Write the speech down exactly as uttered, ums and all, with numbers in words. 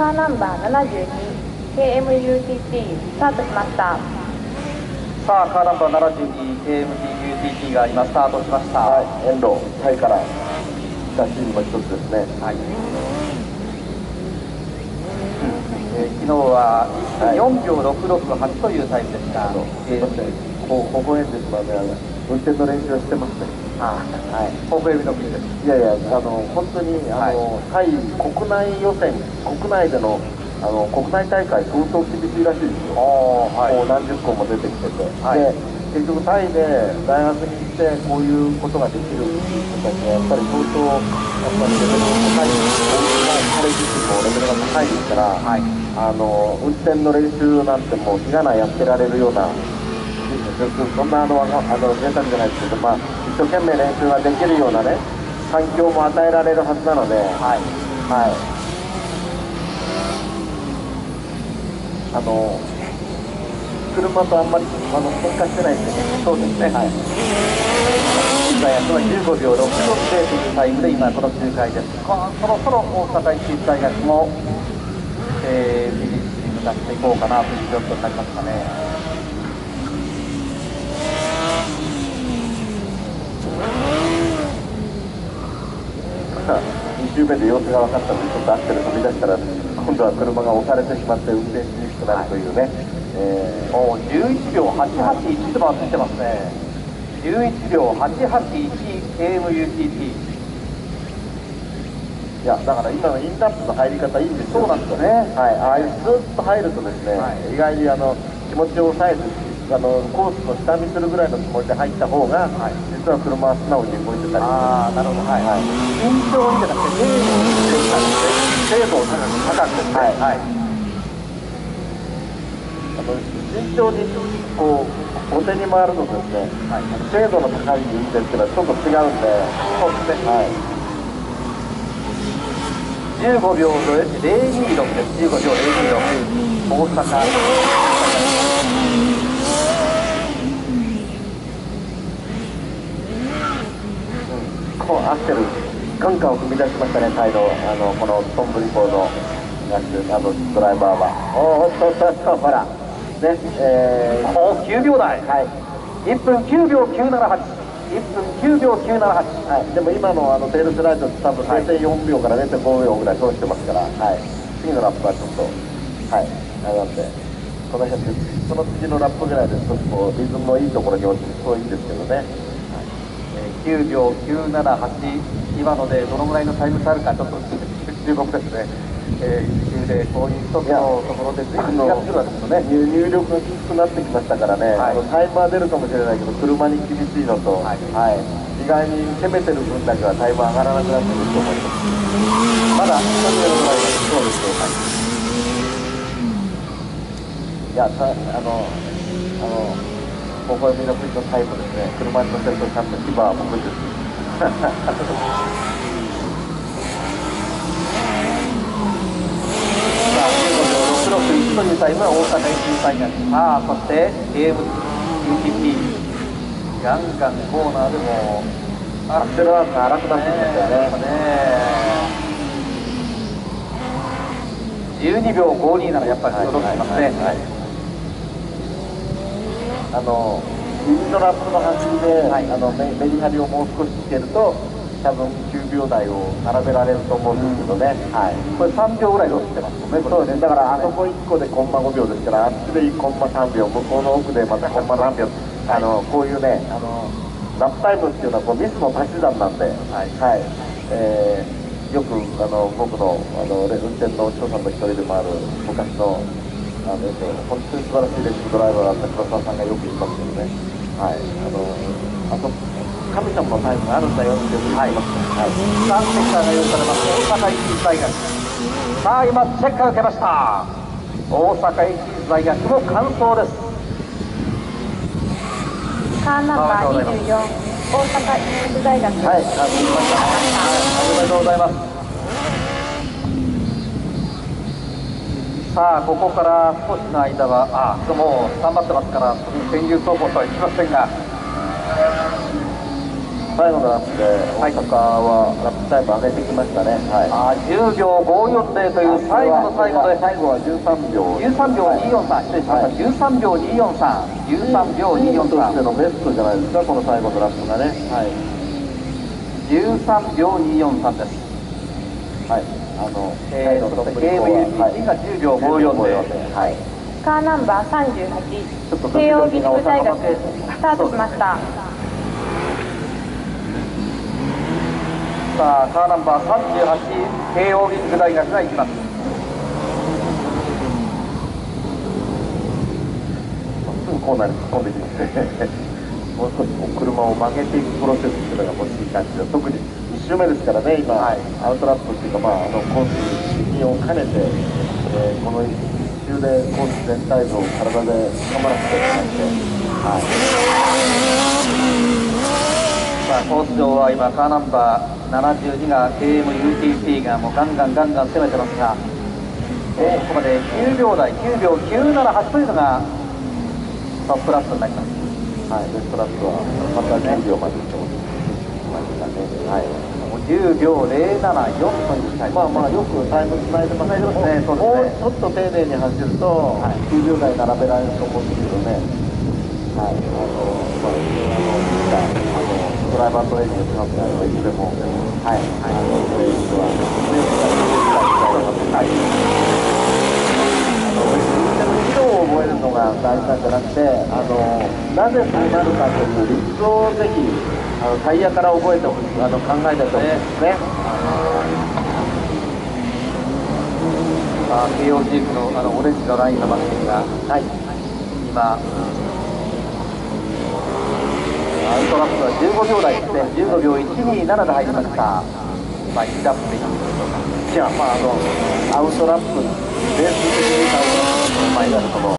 カーナンバーななじゅうに ケーエムユーティーティー スタートしました。さあカーナンバーななじゅうに ケーエムユーティーティー が今スタートしました。はい、遠路タイから来たチームの一つですね。はい、えー、昨日はよんびょうろくろくはちというタイムでした。こう微笑んでしまうね。運転の練習をしてますね。はい、微笑みの国です。いやいや、あの本当にあの、はい、タイ国内予選、国内でのあの国内大会相当厳しいらしいですよ。はい、こう何十校も出てきてて、はい、で結局タイで大学に行ってこういうことができる人たちはやっぱり相当やっぱりレベルの高い、彼自身もレベルが高いですから、はい、あの運転の練習なんてもう日がないやってられるような。そんなあのあの皆さんじゃないですけど、まあ、一生懸命練習ができるようなね環境も与えられるはずなので、はいはい、あの車とあんまりあの喧嘩してないんでね。そうですね、はい、今やったのはじゅうごびょうろくろくというタイムで今この周回です。そろそろ大阪一律大学も、えー、フィニッシュに向かっていこうかなという状況になりますかね。にじゅうめで様子が分かったのでちょっとアクセル飛び出したら今度は車が押されてしまって運転しにくくなるというね。もうじゅういちびょうはちはちいちと回ってますね。じゅういちびょう はちはちいちケーエムユーティーティー。 いやだから今のインダップの入り方いいんですよ。そうなんですよね、はい、ああいうスーッと入るとですね、はい、意外にあの気持ちを抑えずあのコースの下見するぐらいのつもりで入った方が、はい、実は車は素直に動いてたり、ああなるほど、はいはい、慎重にじゃなくて精度をしていたので、精度を高く高くして、はいはい、あの慎重にこう後手に回るのとですね、はい、精度の高い運転っていうのはちょっと違うんで、そうですね、はい、じゅうごびょうれいにろくです。じゅうごびょうれいにろく大阪アクセルガンガンを踏み出しましたね。タイのあのこのトンブリコーのあのドライバーはおーっとおっとおっとほらねえー、おきゅうびょうだい、はい、いっぷんきゅうびょうきゅうななはち、 いっぷんきゅうびょうきゅうななはち、はい、でも今のあのテールスライドって多分 れいてんよんびょうから れいてんごびょうぐらい損してますから、はい、次のラップはちょっとはいあれなんでこの辺その次のラップぐらいでちょっとこうリズムのいいところに落ちるといいんですけどね。きゅうびょうきゅうななはち、今のでどのぐらいのタイム差あるかちょっと注目ですね。えー、でこういう一つのところで気がつくわけですよね。入力がきつくなってきましたからね、はい、あのタイムは出るかもしれないけど車に厳しいのと、はいはい、意外に攻めてる分だけはタイム上がらなくなってくると思います。まだそうですよ、はい、いやたあのあの微笑みの国のタイムですね。車に乗せるとちゃんと牙は僕ですじゅうごびょうろくろくいちというタイムは大阪一大学。さあそして ケーエムユーティーティー ガンガンコーナーでもアクセルワークが荒くなってきましたよね。じゅうにびょうごにならやっぱり驚きますね、はいはい、あの右のラップの走りで、はい、あのメリハリをもう少しつけると多分きゅうびょうだいを並べられると思うんですけどね、うん、はい、これさんびょうぐらい落ちてますもんね。そうですね、だからあそこいっこでコンマごびょうですから、あっちでいちコンマさんびょう、向こうの奥でまたコンマ何秒、はい、あのこういうねあのラップタイムっていうのはこうミスの足し算なんで、はい、はい、えー、よくあの僕のあの運転のお師匠さんの一人でもある昔のあの本当に素晴らしいレシピドライバーだった黒沢さんがよく言いますけどね、はい、あのあと神様のタイムがあるんだよって言いますね、はい、さんセクターが用意されます大阪一律大学。さあ今チェックを受けました。大阪一律大学も完走です。カーナンバーにじゅうよん大阪一律大学、はい、おめでとうございます。さあここから少しの間はああもう頑張ってますから潜入走行とは行きませんが、さ最後のラップで大阪はラップタイム上げてきましたね。ああじゅうびょうごーよんぜろという最後の最後で、最後はじゅうさんびょうにーよんさん、じゅうさんびょうにーよんさん、じゅうさんびょうにーよんさんとしてのベストじゃないですか、この最後のラップがね。じゅうさんびょうにーよんさんです。はい、あの ケーエムユーティーティー がじゅうびょうごーよんぜろ。カーナンバーさんじゅうはち、慶応義塾大学、スタートしました。さあ、カーナンバーさんじゅうはち、慶応義塾大学が行きます。すぐコーナーに突っ込んでいきます。もう少しこう車を曲げていくプロセスというのが欲しい感じで、特にいち周目ですからね、今、はい、アウトラップというか、まあ、あのコースに責任を兼ねて、えー、このコース全体像を体で頑張らせていただいて、はい、さあコース上は今カーナンバーななじゅうにが ケーエムユーティーティー がもうガンガンガンガン攻めてますが、ここまできゅうびょうだい、きゅうびょうきゅうななはちというのがトップラップになります。はい、ベストラップはまたじゅうびょうまで行ってますね。じゅうびょうぜろななよん、まあまあよくタイムつないでますね。もうちょっと丁寧に走るときゅうびょうだい並べられると思うんですけどね。はい、あのまああのドライバートレーニングの時はいつでもはいあのトレーニングははいあの自分の技を覚えるのが大事なんじゃなくて、あのなぜそうなるかという理屈をぜひあのタイヤから覚えてほしい、あの考えたと思うんですね。慶応チームのあのオレンジのラインのマシンが、はい、今、アウトラップはじゅうごびょうだいですね、じゅうごびょういちにーななで入りました。まあ、いちラップでいいんでしょうか。じゃあ、まあ、あのアウトラップ、ベース的にアウトラップの前になると思う。